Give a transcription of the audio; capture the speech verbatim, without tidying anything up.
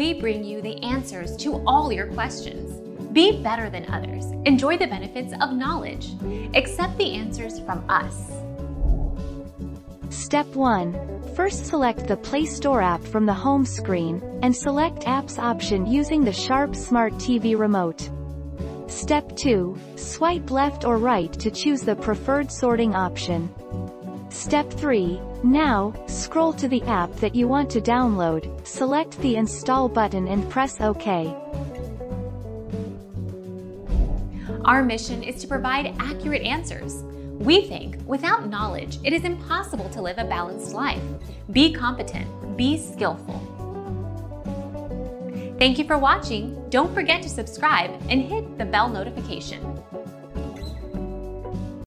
we bring you the answers to all your questions. Be better than others. Enjoy the benefits of knowledge. Accept the answers from us. Step one. First, select the Play Store app from the home screen, and select Apps option using the Sharp Smart T V remote. Step two. Swipe left or right to choose the preferred sorting option. Step three. Now, scroll to the app that you want to download, select the Install button and press OK. Our mission is to provide accurate answers. We think, without knowledge, it is impossible to live a balanced life. Be competent. Be skillful. Thank you for watching. Don't forget to subscribe and hit the bell notification.